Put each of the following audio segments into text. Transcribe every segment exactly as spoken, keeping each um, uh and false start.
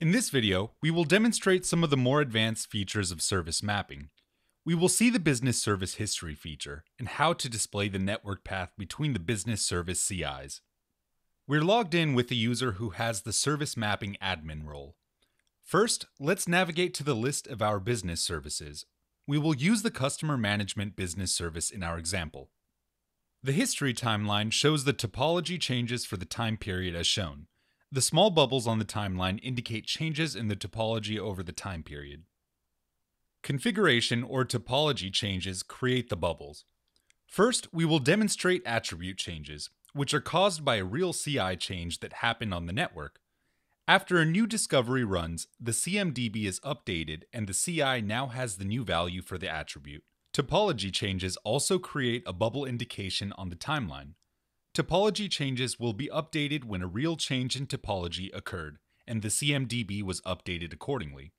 In this video, we will demonstrate some of the more advanced features of service mapping. We will see the business service history feature and how to display the network path between the business service C Is. We're logged in with a user who has the service mapping admin role. First, let's navigate to the list of our business services. We will use the customer management business service in our example. The history timeline shows the topology changes for the time period as shown. The small bubbles on the timeline indicate changes in the topology over the time period. Configuration or topology changes create the bubbles. First, we will demonstrate attribute changes, which are caused by a real C I change that happened on the network. After a new discovery runs, the C M D B is updated and the C I now has the new value for the attribute. Topology changes also create a bubble indication on the timeline. Topology changes will be updated when a real change in topology occurred, and the C M D B was updated accordingly.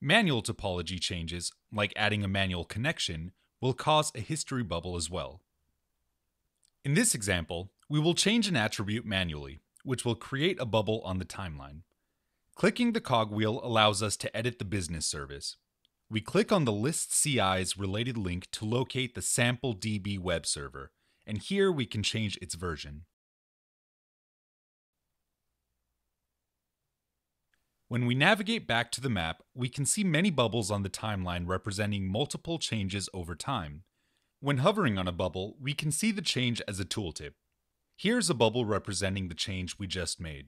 Manual topology changes, like adding a manual connection, will cause a history bubble as well. In this example, we will change an attribute manually, which will create a bubble on the timeline. Clicking the cogwheel allows us to edit the business service. We click on the List C Is related link to locate the sample D B web server, and here we can change its version. When we navigate back to the map, we can see many bubbles on the timeline representing multiple changes over time. When hovering on a bubble, we can see the change as a tooltip. Here's a bubble representing the change we just made.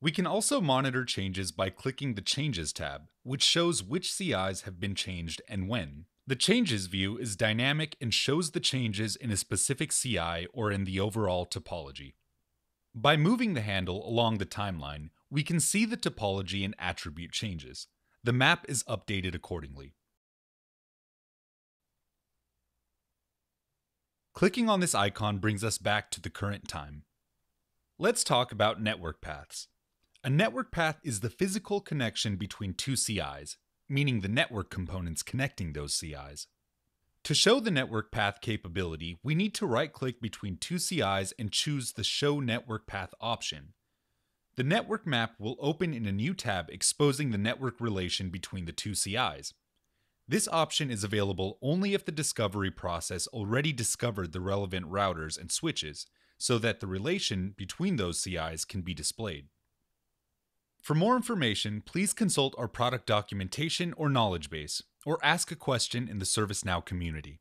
We can also monitor changes by clicking the Changes tab, which shows which C Is have been changed and when. The Changes view is dynamic and shows the changes in a specific C I or in the overall topology. By moving the handle along the timeline, we can see the topology and attribute changes. The map is updated accordingly. Clicking on this icon brings us back to the current time. Let's talk about network paths. A network path is the physical connection between two C Is, meaning the network components connecting those C Is. To show the network path capability, we need to right-click between two C Is and choose the Show Network Path option. The network map will open in a new tab exposing the network relation between the two C Is. This option is available only if the discovery process already discovered the relevant routers and switches, so that the relation between those C Is can be displayed. For more information, please consult our product documentation or knowledge base, or ask a question in the ServiceNow community.